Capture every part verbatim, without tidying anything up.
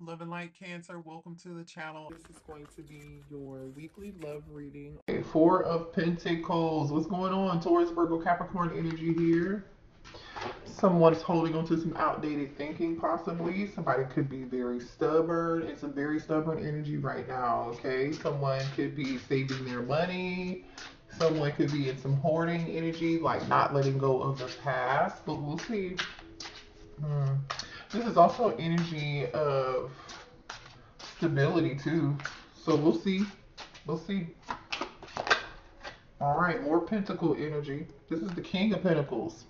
Love and Light Cancer, welcome to the channel. This is going to be your weekly love reading. Okay, Four of Pentacles. What's going on? Taurus, Virgo, Capricorn energy here. Someone's holding on to some outdated thinking, possibly. Somebody could be very stubborn. It's a very stubborn energy right now, okay? Someone could be saving their money. Someone could be in some hoarding energy, like not letting go of the past, but we'll see. Hmm. This is also energy of stability too. So we'll see. We'll see. All right, more pentacle energy. This is the King of Pentacles.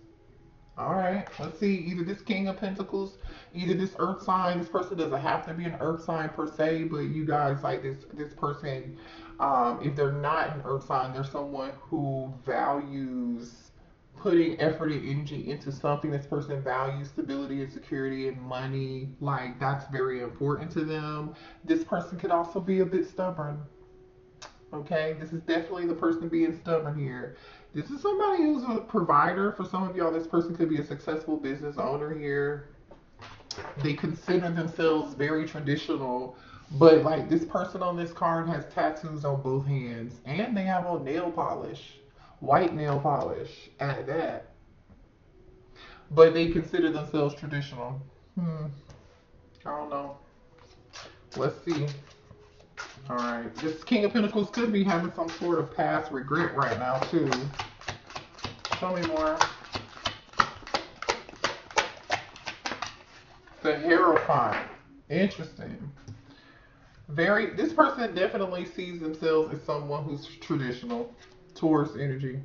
All right, let's see. Either this King of Pentacles, either this earth sign. This person doesn't have to be an earth sign per se, but you guys, like this this person, um, if they're not an earth sign, they're someone who values putting effort and energy into something. This person values stability and security and money. Like, that's very important to them. This person could also be a bit stubborn. Okay, this is definitely the person being stubborn here. This is somebody who's a provider. For some of y'all, this person could be a successful business owner here. They consider themselves very traditional, but like this person on this card has tattoos on both hands and they have on nail polish. White nail polish at that, but they consider themselves traditional. Hmm. I don't know. Let's see. All right, this King of Pentacles could be having some sort of past regret right now too. Show me more. The Hierophant. Interesting. Very. This person definitely sees themselves as someone who's traditional. Taurus energy.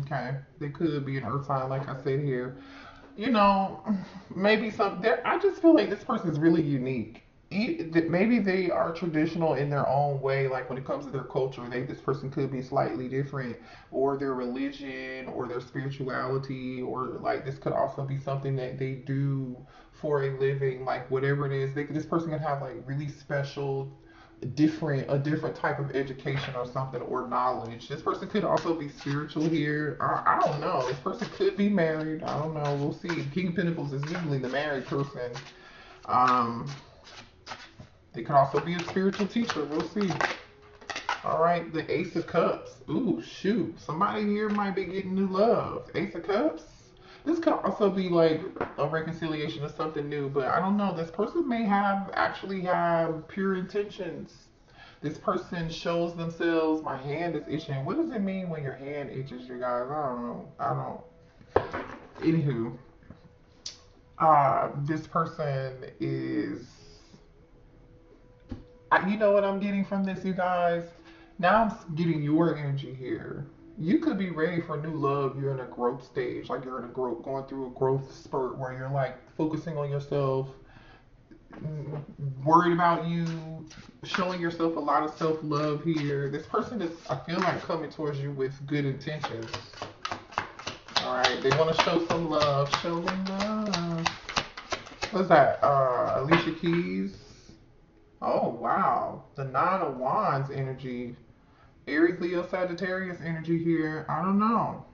Okay, they could be an earth sign, like I said here. You know, maybe some. I just feel like this person is really unique. Maybe they are traditional in their own way. Like when it comes to their culture, they this person could be slightly different, or their religion, or their spirituality, or like this could also be something that they do for a living. Like whatever it is, they this person could have like really special. different a different type of education or something, or knowledge. This person could also be spiritual here. I, I don't know. This person could be married. I don't know. We'll see. King of Pentacles is usually the married person. Um, they could also be a spiritual teacher. We'll see. All right, the Ace of Cups. Ooh, shoot. Somebody here might be getting new love. Ace of Cups. This could also be like a reconciliation of something new, but I don't know. This person may have actually have pure intentions. This person shows themselves, my hand is itching. What does it mean when your hand itches, you guys? I don't know. I don't. Anywho, uh, this person is, I, you know what I'm getting from this, you guys? Now I'm getting your energy here. You could be ready for new love. You're in a growth stage, like you're in a growth, going through a growth spurt where you're like focusing on yourself, worried about you, showing yourself a lot of self-love here. This person is, I feel like, coming towards you with good intentions. All right, they want to show some love. Show them love. What's that? Uh, Alicia Keys. Oh wow, the Nine of Wands energy. Aries, Leo, Sagittarius energy here. I don't know.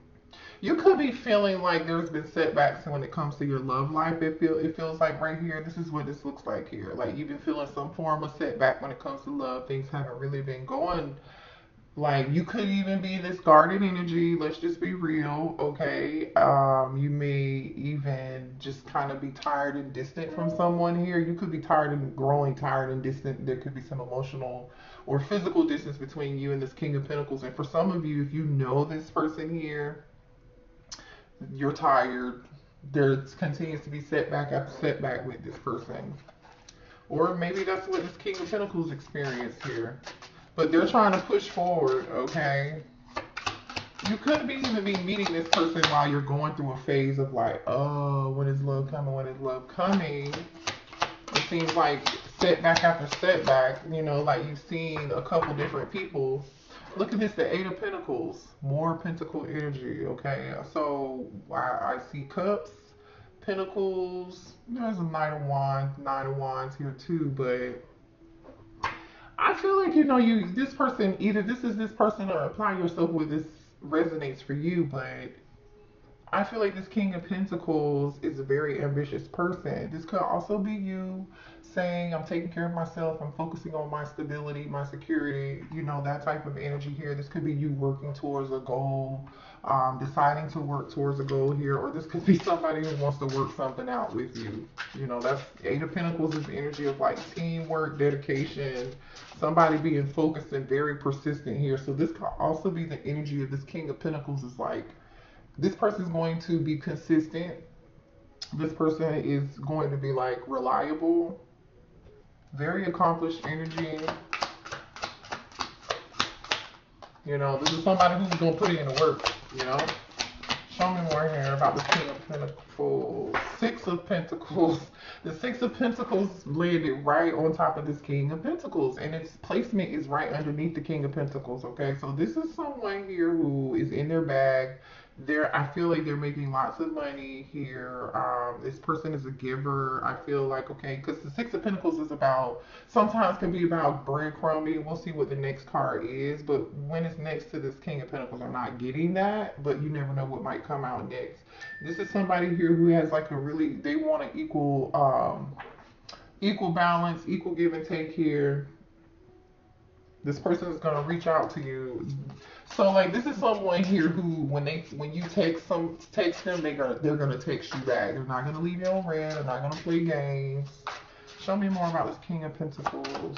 You could be feeling like there's been setbacks when it comes to your love life. It, feel, it feels like right here, this is what this looks like here. Like you've been feeling some form of setback when it comes to love. Things haven't really been going. Like you could even be this guarded energy. Let's just be real, okay? Um, you may even just kind of be tired and distant from someone here. You could be tired and growing tired and distant. There could be some emotional or physical distance between you and this King of Pentacles. And for some of you, if you know this person here, you're tired. There continues to be setback after setback with this person. Or maybe that's what this King of Pentacles experienced here. But they're trying to push forward, okay? You could be even be meeting this person while you're going through a phase of like, oh, when is love coming? When is love coming? It seems like setback after setback, you know, like you've seen a couple different people. Look at this, the Eight of Pentacles, more pentacle energy, okay? So I, I see cups, pentacles, there's a Nine of Wands, Nine of Wands here too, but I feel like, you know, you this person, either this is this person or apply yourself with this resonates for you, but I feel like this King of Pentacles is a very ambitious person. This could also be you saying, I'm taking care of myself, I'm focusing on my stability, my security, you know, that type of energy here. This could be you working towards a goal, um, deciding to work towards a goal here, or this could be somebody who wants to work something out with you. You know, that's Eight of Pentacles is the energy of like teamwork, dedication, somebody being focused and very persistent here. So this could also be the energy of this King of Pentacles is like, this person is going to be consistent. This person is going to be like reliable, very accomplished energy. You know, this is somebody who's going to put in the work, you know. Show me more here about the King of Pentacles. Six of Pentacles. The Six of Pentacles landed right on top of this King of Pentacles. And its placement is right underneath the King of Pentacles, okay? So this is someone here who is in their bag. They're, I feel like they're making lots of money here. Um, this person is a giver. I feel like, okay, because the Six of Pentacles is about, sometimes can be about breadcrumbing. We'll see what the next card is. But when it's next to this King of Pentacles, I'm not getting that. But you never know what might come out next. This is somebody here who has like a really, they want an equal, um, equal balance, equal give and take here. This person is going to reach out to you. So like this is someone here who when they when you take some text them, they gonna they're gonna text you back. They're not gonna leave you on red, they're not gonna play games. Show me more about this King of Pentacles.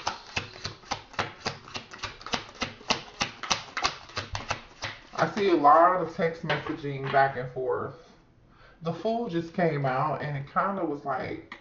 I see a lot of text messaging back and forth. The Fool just came out and it kind of was like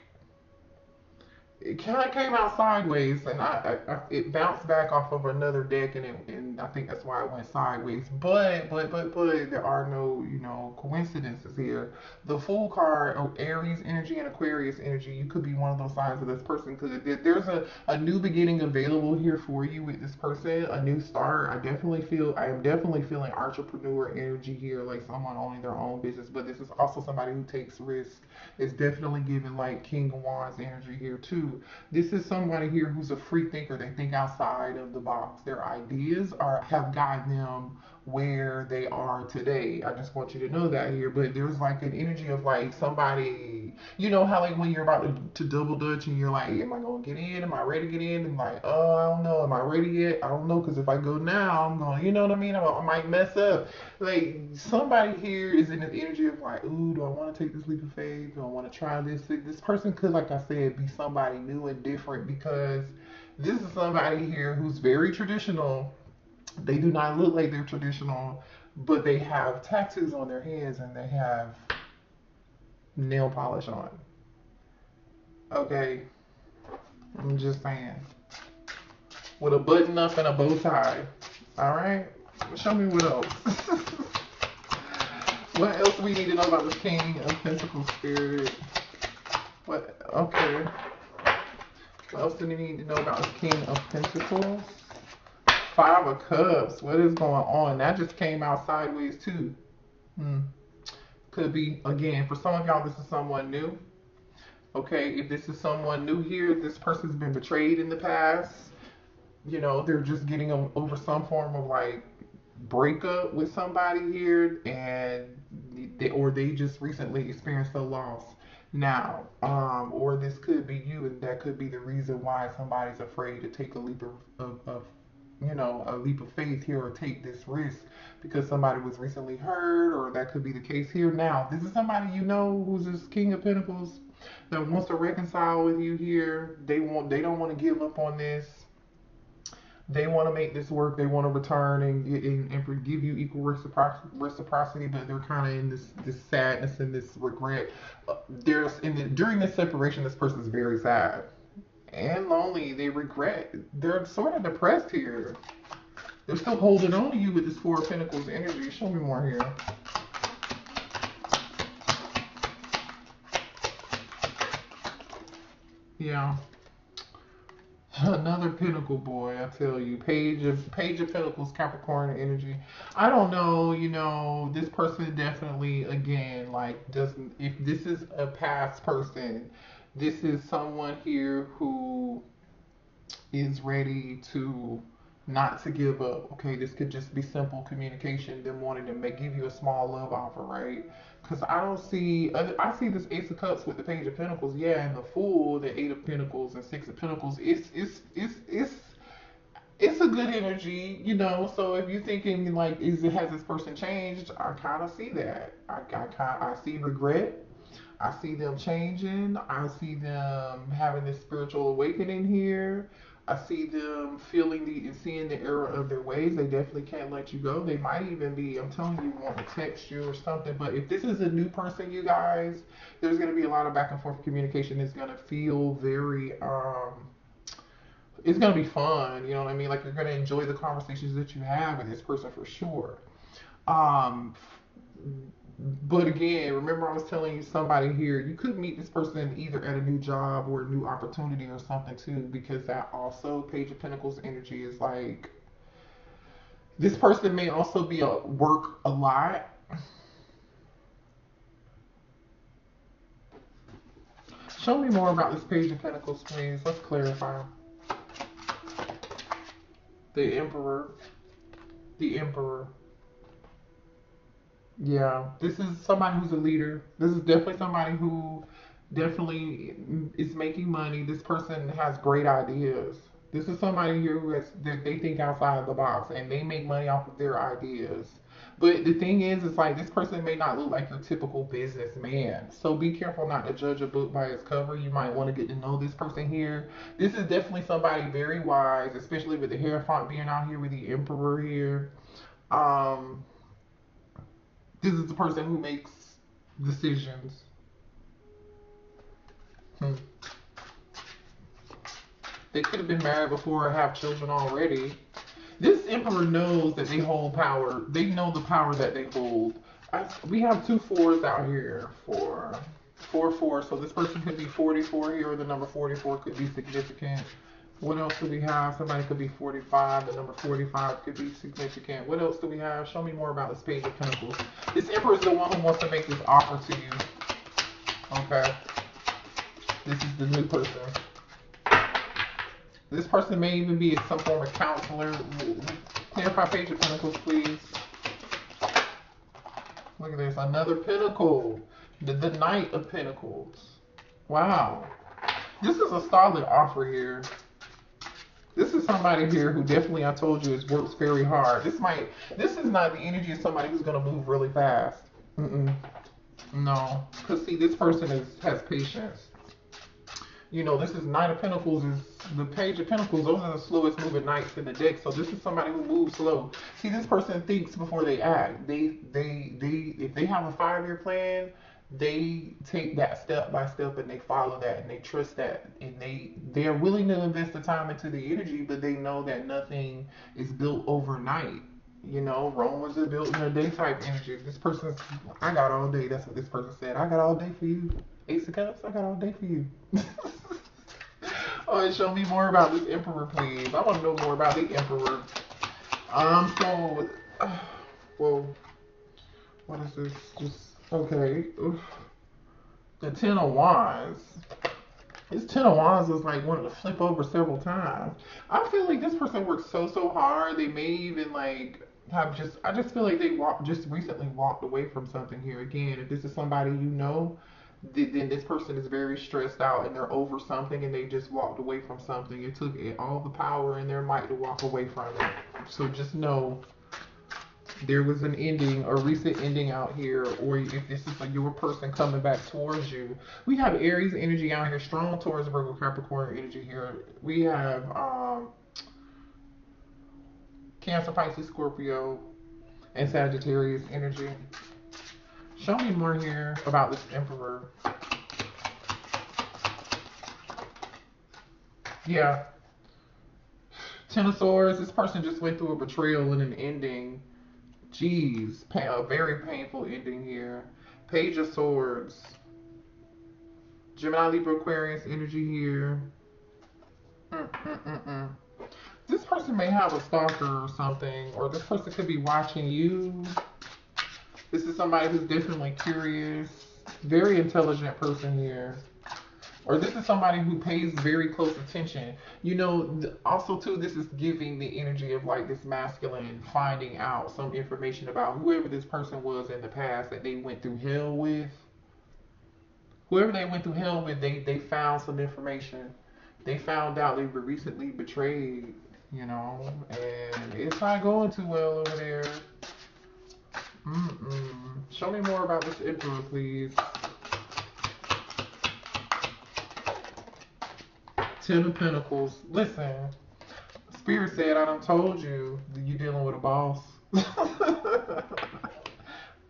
it kind of came out sideways, and I, I, I it bounced back off of another deck, and it, and I think that's why it went sideways. But but but but there are no you know coincidences here. The Fool card, oh, Aries energy and Aquarius energy. You could be one of those signs of this person because there's a a new beginning available here for you with this person, a new start. I definitely feel I am definitely feeling entrepreneur energy here, like someone owning their own business. But this is also somebody who takes risks. It's definitely giving like King of Wands energy here too. This is somebody here who's a free thinker. They think outside of the box. Their ideas are have gotten them where they are today. I just want you to know that here. But there's like an energy of like somebody, you know how like when you're about to, to double dutch and you're like, am I going to get in? Am I ready to get in? I'm like, oh, I don't know. Am I ready yet? I don't know. Because if I go now, I'm going to, you know what I mean? I, I might mess up. Like somebody here is in this energy of like, ooh, do I want to take this leap of faith? Do I want to try this? This person could, like I said, be somebody new and different because this is somebody here who's very traditional. They do not look like they're traditional, but they have tattoos on their hands and they have nail polish on. Okay, I'm just saying. With a button up and a bow tie. All right, show me what else. What else we need to know about this King of Pentacles spirit? What? Okay. What else do we need to know about the King of Pentacles? Five of Cups. What is going on? That just came out sideways too. Hmm. Could be, again, for some of y'all, this is someone new. Okay, if this is someone new here, this person's been betrayed in the past. You know, they're just getting over some form of like breakup with somebody here, and they, or they just recently experienced a loss. Now, um, or this could be you, and that could be the reason why somebody's afraid to take a leap of, of, of, you know, a leap of faith here or take this risk because somebody was recently hurt, or that could be the case here. Now, this is somebody you know who's this King of Pentacles that wants to reconcile with you here. They want, they don't want to give up on this. They want to make this work. They want to return and and, and forgive you equal reciprocity, but they're kind of in this this sadness and this regret. Uh, there's in the, during this separation, this person's very sad and lonely. They regret. They're sort of depressed here. They're still holding on to you with this Four of Pentacles energy. Show me more here. Yeah. Another Pinnacle boy, I tell you. Page of Page of Pentacles, Capricorn energy. I don't know, you know, this person definitely, again, like, doesn't, if this is a past person, this is someone here who is ready to not to give up. Okay, this could just be simple communication, them wanting to make, give you a small love offer, right? Because I don't see, I see this Ace of Cups with the Page of Pentacles, yeah, and the Fool, the Eight of Pentacles and Six of Pentacles. It's, it's, it's, it's, it's a good energy, you know. So if you're thinking like, is it, has this person changed? I kind of see that. I, I kind, I see regret. I see them changing. I see them having this spiritual awakening here. I see them feeling the, seeing the error of their ways. They definitely can't let you go. They might even be, I'm telling you, want to text you or something. But if this is a new person, you guys, there's going to be a lot of back and forth communication. It's going to feel very, um, it's going to be fun. You know what I mean? Like, you're going to enjoy the conversations that you have with this person for sure. Um, But again, remember I was telling you somebody here, you could meet this person either at a new job or a new opportunity or something too, because that also, Page of Pentacles energy is like, this person may also be a work a lot. Show me more about this Page of Pentacles, please. Let's clarify. The Emperor. The Emperor. Yeah, this is somebody who's a leader. This is definitely somebody who definitely is making money. This person has great ideas. This is somebody here who has, they think outside of the box and they make money off of their ideas. But the thing is, it's like this person may not look like your typical businessman. So be careful not to judge a book by its cover. You might want to get to know this person here. This is definitely somebody very wise, especially with the Hierophant being out here with the Emperor here. Um... This is the person who makes decisions. Hmm. They could have been married before or have children already. This Emperor knows that they hold power. They know the power that they hold. I, we have two fours out here. Four, four, four. So this person could be forty-four here. The number forty-four could be significant. What else do we have? Somebody could be forty-five. The number forty-five could be significant. What else do we have? Show me more about this Page of Pentacles. This Emperor is the one who wants to make this offer to you. Okay. This is the new person. This person may even be some form of counselor. Clarify Page of Pentacles, please. Look at this. Another Pentacle. The, the Knight of Pentacles. Wow. This is a solid offer here. This is somebody here who definitely, I told you, is works very hard. This might, this is not the energy of somebody who's going to move really fast. Mm-mm. No. Because, see, this person is, has patience. You know, this is Knight of Pentacles, is the Page of Pentacles. Those are the slowest moving knights in the deck. So this is somebody who moves slow. See, this person thinks before they act. They, they, they, if they have a five-year plan, they take that step by step and they follow that and they trust that, and they they're willing to invest the time into the energy, but they know that nothing is built overnight. You know, Rome was built in a day type energy. This person's, I got all day. That's what this person said. I got all day for you. Ace of Cups, I got all day for you. Oh, and show me more about this Emperor, please. I want to know more about the Emperor. Um, so, uh, well, what is this? Just Okay, Oof. The Ten of Wands. This Ten of Wands was like wanting to flip over several times. I feel like this person works so, so hard. They may even like have just, I just feel like they walked, just recently walked away from something here. Again, if this is somebody you know, th then this person is very stressed out and they're over something and they just walked away from something. It took it, all the power in their might to walk away from it. So just know, there was an ending, a recent ending out here, or if this is a, your person coming back towards you. We have Aries energy out here, strong Taurus, Virgo, Capricorn energy here. We have um, Cancer, Pisces, Scorpio, and Sagittarius energy. Show me more here about this Emperor. Yeah. Ten of Swords. This person just went through a betrayal and an ending. Jeez, a very painful ending here. Page of Swords. Gemini, Libra, Aquarius energy here. Mm, mm, mm, mm. This person may have a stalker or something, or this person could be watching you. This is somebody who's definitely curious. Very intelligent person here. or this is somebody who pays very close attention. You know, also too, this is giving the energy of like this masculine finding out some information about whoever this person was in the past that they went through hell with. Whoever they went through hell with, they, they found some information. They found out they were recently betrayed, you know, and it's not going too well over there. Mm-mm. Show me more about this Emperor, please. Ten of Pentacles. Listen, Spirit said, I done told you that you're dealing with a boss.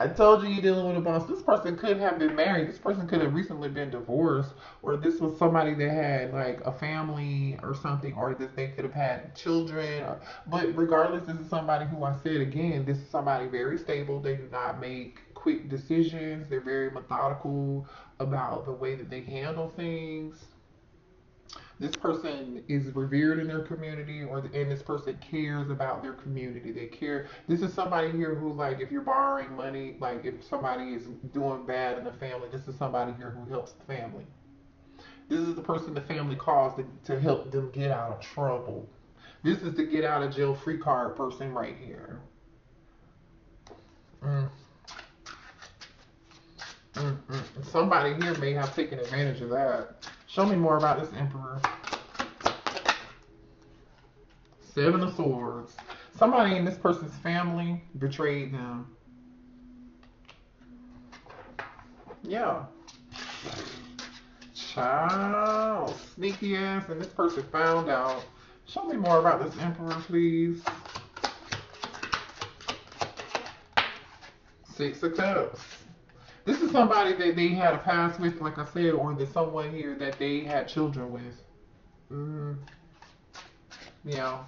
I told you you're dealing with a boss. This person could have been married. This person could have recently been divorced. Or this was somebody that had like a family or something. Or that they could have had children. But regardless, this is somebody who, I said again, this is somebody very stable. They do not make quick decisions. They're very methodical about the way that they handle things. This person is revered in their community, or and this person cares about their community. They care. This is somebody here who, like, if you're borrowing money, like if somebody is doing bad in the family, this is somebody here who helps the family. This is the person the family calls to, to help them get out of trouble. This is the get out of jail free card person right here. Mm. Mm -mm. Somebody here may have taken advantage of that. Show me more about this Emperor. Seven of Swords. Somebody in this person's family betrayed them. Yeah. Child. Sneaky ass. And this person found out. Show me more about this Emperor, please. Six of Cups. This is somebody that they had a past with, like I said, or there's someone here that they had children with. Mm. Yeah.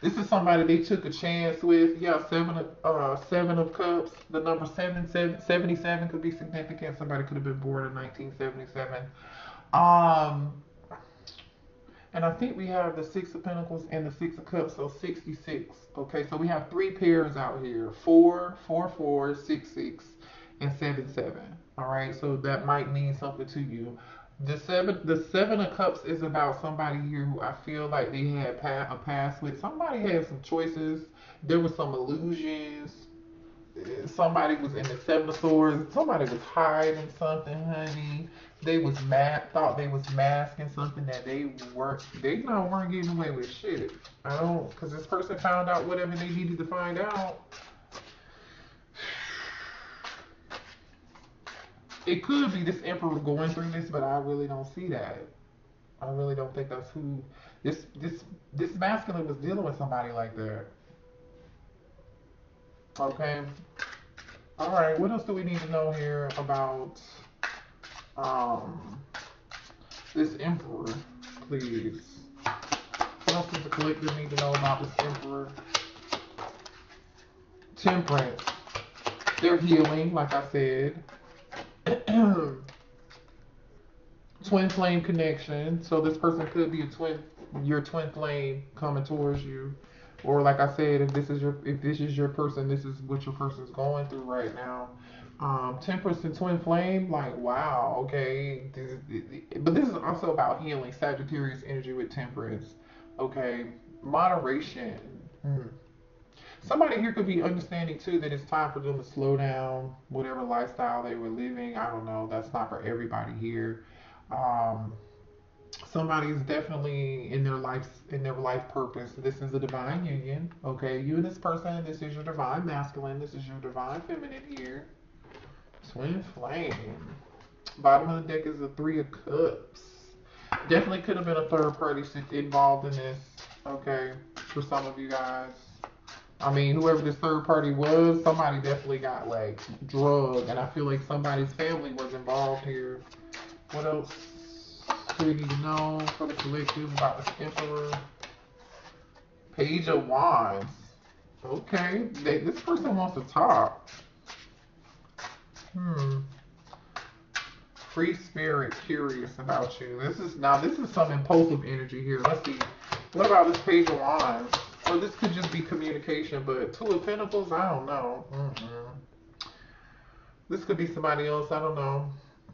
This is somebody they took a chance with. Yeah, seven of, uh, seven of cups. The number seven, seven, seventy-seven could be significant. Somebody could have been born in nineteen seventy-seven. Um, and I think we have the Six of Pentacles and the Six of Cups, so sixty-six. Okay, so we have three pairs out here. Four, four, four, six, six. And seven, seven. All right, so that might mean something to you. The seven, the seven of cups is about somebody here who I feel like they had pa a past with. Somebody had some choices. There was some illusions. Somebody was in the seven of swords. Somebody was hiding something, honey. They was mad, thought they was masking something that they weren't. They not weren't getting away with shit. I don't, because this person found out whatever they needed to find out. It could be this Emperor going through this, but I really don't see that. I really don't think that's who this this this masculine was dealing with, somebody like that. Okay. All right. What else do we need to know here about um this Emperor, please? What else does the collective need to know about this Emperor? Temperance. They're healing, like I said. Twin flame connection. So this person could be a twin, your twin flame coming towards you, or like I said, if this is your if this is your person, this is what your person's going through right now. Um, Temperance and twin flame, like wow, okay. This is, but this is also about healing. Sagittarius energy with Temperance. Okay, moderation. Hmm. Somebody here could be understanding, too, that it's time for them to slow down whatever lifestyle they were living. I don't know. That's not for everybody here. Um, somebody's definitely in their life, in their life purpose. This is a divine union. Okay, you and this person, this is your divine masculine. This is your divine feminine here. Twin flame. Bottom of the deck is the three of cups. Definitely could have been a third party involved in this, okay, for some of you guys. I mean, whoever this third party was, somebody definitely got, like, drugged. And I feel like somebody's family was involved here. What else do we need to know for the collective about this Emperor? Page of Wands. Okay. They, this person wants to talk. Hmm. Free spirit, curious about you. This is, now, this is some impulsive energy here. Let's see. What about this Page of Wands? Or this could just be communication, but Two of Pentacles, I don't know. Mm-mm. This could be somebody else, I don't know.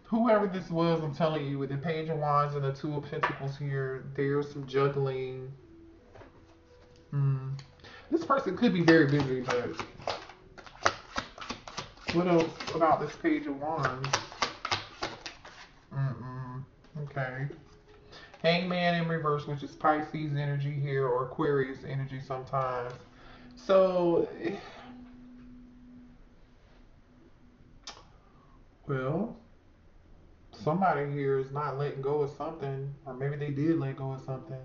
whoever this was, I'm telling you, with the Page of Wands and the Two of Pentacles here, there's some juggling. Mm. This person could be very busy, but what else about this Page of Wands? Mm-mm. Okay. Hangman in reverse, which is Pisces energy here, or Aquarius energy sometimes. So, well, somebody here is not letting go of something, or maybe they did let go of something.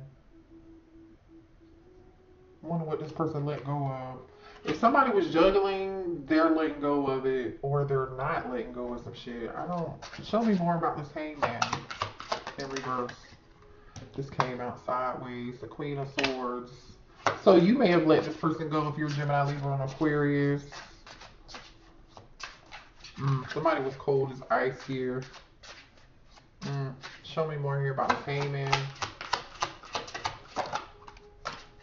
I wonder what this person let go of. If somebody was juggling, they're letting go of it, or they're not letting go of some shit. I don't... Show me more about this Hangman in reverse. This came out sideways. The Queen of Swords. So you may have let this person go if you're Gemini, Libra, and Aquarius. Mm, somebody was cold as ice here. Mm, show me more here about the Hangman.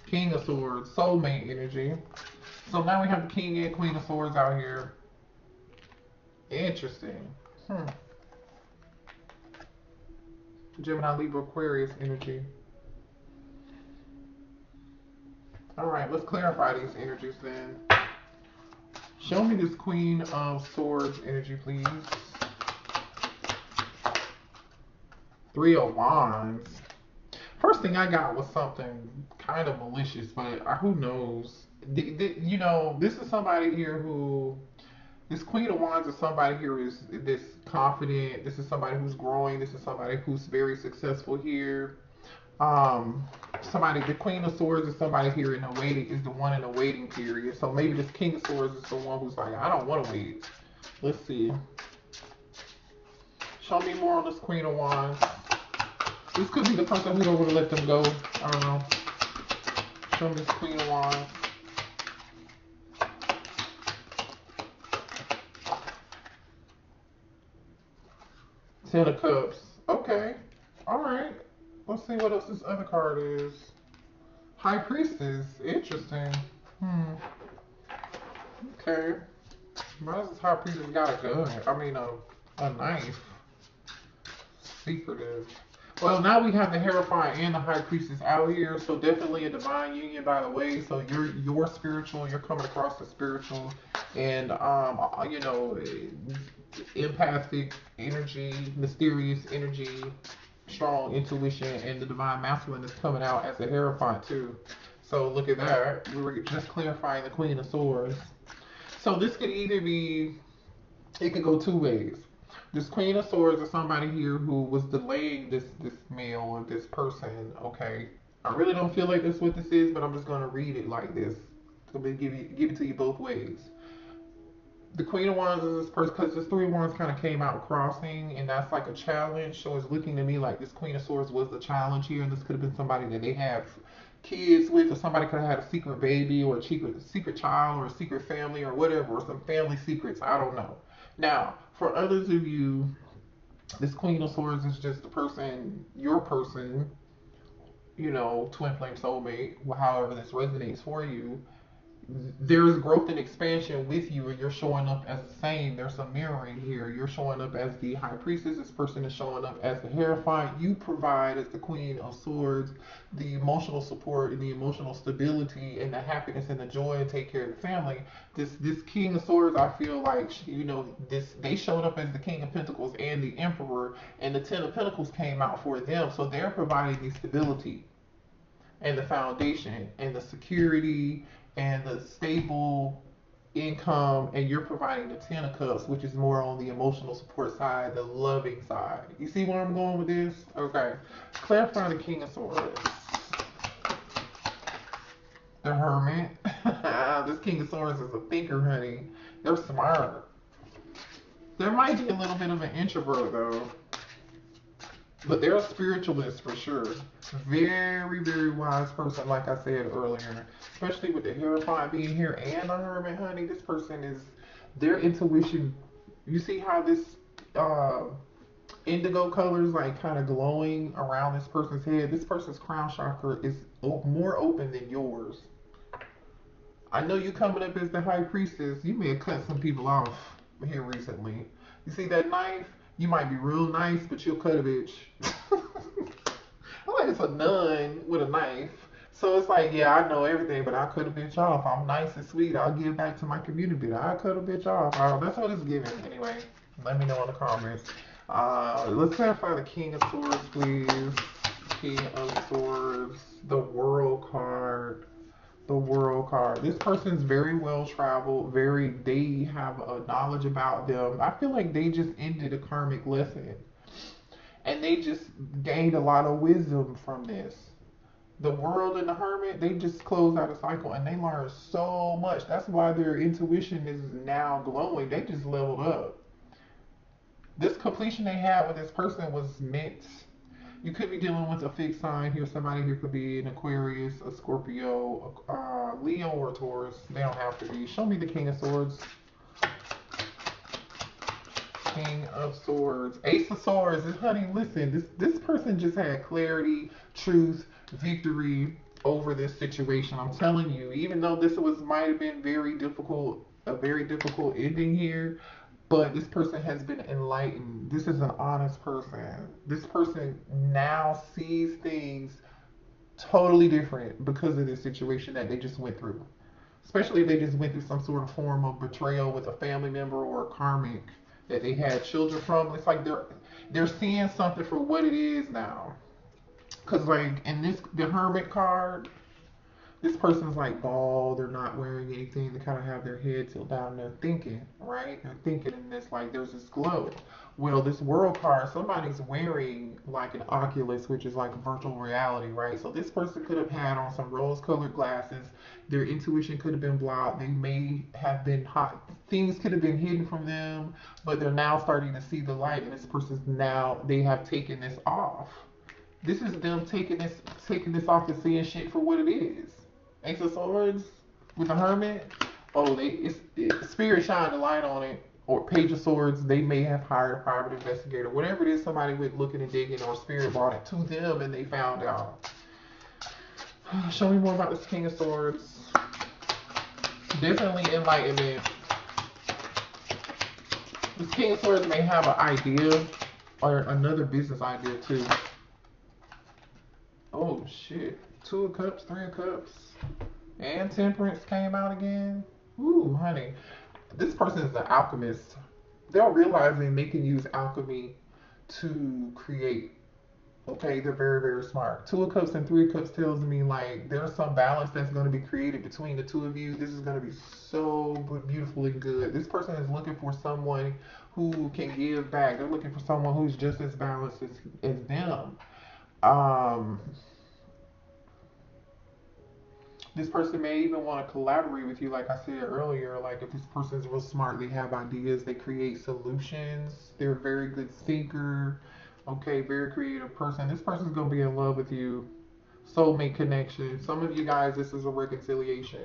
King of Swords, soulmate energy. So now we have the King and Queen of Swords out here. Interesting. Hmm. Gemini, Libra, Aquarius energy. Alright, let's clarify these energies then. Show me this Queen of Swords energy, please. Three of Wands. First thing I got was something kind of malicious, but who knows? You know, this is somebody here who... This Queen of Wands is somebody here is this confident. This is somebody who's growing. This is somebody who's very successful here. Um, somebody, the Queen of Swords is somebody here in a waiting, is the one in a waiting period. So maybe this King of Swords is the one who's like, I don't want to wait. Let's see. Show me more on this Queen of Wands. This could be the person who don't want to let them go. I don't know. Show me this Queen of Wands. Ten of Cups. Okay. Alright. Let's see what else this other card is. High Priestess. Interesting. Hmm. Okay. Why does this High Priestess got a gun? I mean, a, a knife. Secretive. Well, now we have the Hierophant and the High Priestess out here. So definitely a divine union, by the way. So you're, you're spiritual. You're coming across the spiritual. And, um, you know... empathic energy, mysterious energy, strong intuition, and the divine masculine is coming out as a Hierophant too. So look at that. We were just clarifying the Queen of Swords. So this could either be, it could go two ways. This Queen of Swords is somebody here who was delaying this this male or this person. Okay, I really don't feel like that's what this is, but I'm just gonna read it like this. So we give you give it to you both ways. The Queen of Wands is this person, because this Three of Wands kind of came out crossing, and that's like a challenge. So it's looking to me like this Queen of Swords was the challenge here, and this could have been somebody that they have kids with, or somebody could have had a secret baby, or a secret, secret child, or a secret family, or whatever, or some family secrets. I don't know. Now, for others of you, this Queen of Swords is just the person, your person, you know, twin flame soulmate, however this resonates for you. There's growth and expansion with you, and you're showing up as the same. There's some mirroring here. You're showing up as the High Priestess. This person is showing up as the Hierophant. You provide, as the Queen of Swords, the emotional support and the emotional stability and the happiness and the joy, and take care of the family. This this King of Swords, I feel like, you know, this they showed up as the King of Pentacles and the Emperor, and the Ten of Pentacles came out for them. So they're providing the stability and the foundation and the security and the stable income, and you're providing the Ten of Cups, which is more on the emotional support side, the loving side. You see where I'm going with this? Okay. Clarify the King of Swords. The Hermit. This King of Swords is a thinker, honey. They're smart. There might be a little bit of an introvert, though. But they're a spiritualist for sure. Very, very wise person, like I said earlier. Especially with the Hierophant being here and the Hermit, honey. This person is, their intuition. You see how this uh, indigo colors like kind of glowing around this person's head? This person's crown chakra is more open than yours. I know you coming up as the High Priestess. You may have cut some people off here recently. You see that knife? You might be real nice, but you'll cut a bitch. I'm like, it's a nun with a knife. So it's like, yeah, I know everything, but I'll cut a bitch off. I'm nice and sweet. I'll give back to my community, but I'll cut a bitch off. Oh, that's what it's giving. Anyway, let me know in the comments. Uh, let's clarify the King of Swords, please. King of Swords, the World card. The World card. This person's very well traveled, very, they have a knowledge about them. I feel like they just ended a karmic lesson. And they just gained a lot of wisdom from this. The World and the Hermit, they just closed out a cycle and they learned so much. That's why their intuition is now glowing. They just leveled up. This completion they had with this person was meant. You could be dealing with a fixed sign here. Somebody here could be an Aquarius, a Scorpio, a, uh, Leo, or Taurus. They don't have to be. Show me the King of Swords. King of Swords. Ace of Swords. And honey, listen, this, this person just had clarity, truth, victory over this situation. I'm telling you, even though this was might have been very difficult, a very difficult ending here, but this person has been enlightened. This is an honest person. This person now sees things totally different because of this situation that they just went through. Especially if they just went through some sort of form of betrayal with a family member or a karmic that they had children from. It's like they're they're seeing something for what it is now. Because, like, in this, the Hermit card, this person's, like, bald. They're not wearing anything. They kind of have their head tilted down. They're thinking, right? They're thinking in this, like, there's this glow. Well, this World card, somebody's wearing, like, an Oculus, which is, like, virtual reality, right? So this person could have had on some rose-colored glasses. Their intuition could have been blocked. They may have been hot. Things could have been hidden from them, but they're now starting to see the light, and this person's now, they have taken this off. This is them taking this taking this off and seeing shit for what it is. Ace of Swords with the Hermit. Oh, they it's, it's Spirit shined a light on it. Or Page of Swords, they may have hired a private investigator. Whatever it is, somebody went looking and digging, or Spirit brought it to them and they found out. Show me more about this King of Swords. Definitely enlightenment. This King of Swords may have an idea or another business idea too. Oh shit, Two of Cups, Three of Cups, and Temperance came out again. Ooh, honey, this person is an alchemist. They're realizing they can use alchemy to create. Okay, they're very, very smart. Two of Cups and Three of Cups tells me, like, there's some balance that's going to be created between the two of you. This is going to be so beautifully good. This person is looking for someone who can give back. They're looking for someone who's just as balanced as, as them. Um, this person may even want to collaborate with you, like I said earlier. Like, if this person's real smart, they have ideas, they create solutions, they're a very good thinker, okay, very creative person. This person's going to be in love with you. Soulmate connection. Some of you guys, this is a reconciliation.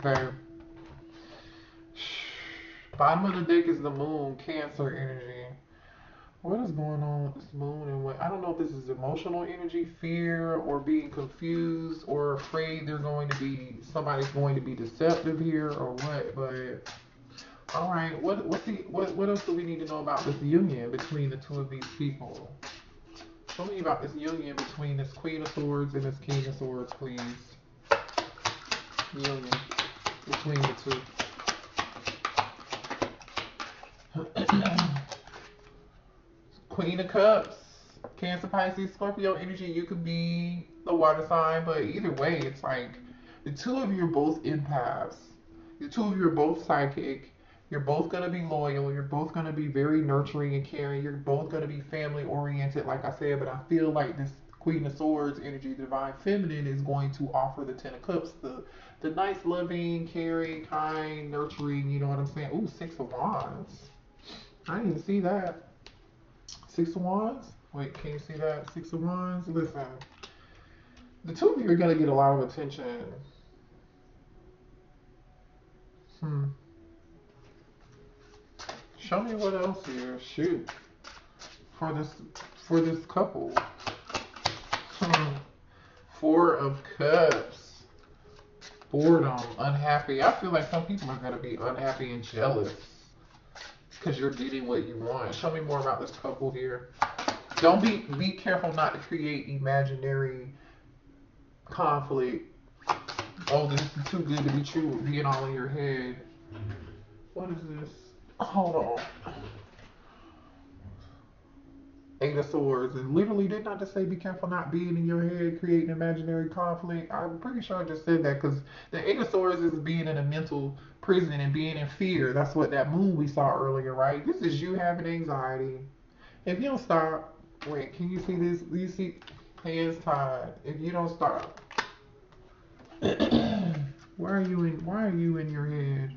Okay. Bottom of the deck is the Moon, Cancer energy. What is going on with this Moon? And what, I don't know if this is emotional energy, fear, or being confused, or afraid they're going to be, somebody's going to be deceptive here, or what. But all right, what what's the, what what else do we need to know about this union between the two of these people? Tell me about this union between this Queen of Swords and this King of Swords, please. Union between the two. Queen of Cups, Cancer, Pisces, Scorpio energy. You could be the water sign, but either way, it's like the two of you are both empaths. The two of you are both psychic. You're both going to be loyal. You're both going to be very nurturing and caring. You're both going to be family-oriented, like I said, but I feel like this Queen of Swords energy, the Divine Feminine, is going to offer the Ten of Cups, the, the nice, loving, caring, kind, nurturing, you know what I'm saying? Ooh, Six of Wands. I didn't even see that. Six of Wands. Wait, can you see that? Six of Wands. Listen, the two of you are going to get a lot of attention. Hmm. Show me what else here. Shoot. For this, for this couple. Hmm. Four of Cups. Boredom. Unhappy. I feel like some people are going to be unhappy and jealous. because you're getting what you want. Show me more about this couple here. Don't be be careful not to create imaginary conflict. Oh, this is too good to be true. Being all in your head. What is this? Hold on. Eight of Swords. And literally did not just say be careful not being in your head, creating imaginary conflict. I'm pretty sure I just said that because the Eight of Swords is being in a mental prison and being in fear. That's what that moon we saw earlier, right? This is you having anxiety. If you don't stop, wait, can you see this? Do you see hands tied? If you don't stop. Why are you in why are you in your head?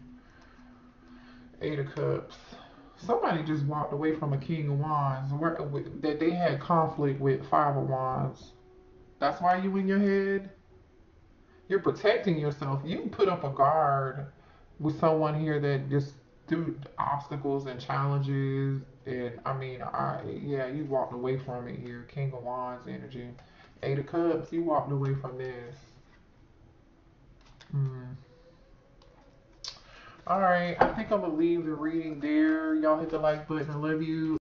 Eight of Cups. Somebody just walked away from a King of Wands where, with, that they had conflict with Five of Wands. That's why you in your head. You're protecting yourself. You put up a guard with someone here that just threw obstacles and challenges. And I mean, I yeah, you walked away from it here. King of Wands energy. Eight of Cups, you walked away from this. Hmm. All right, I think I'm going to leave the reading there. Y'all hit the like button. I love you.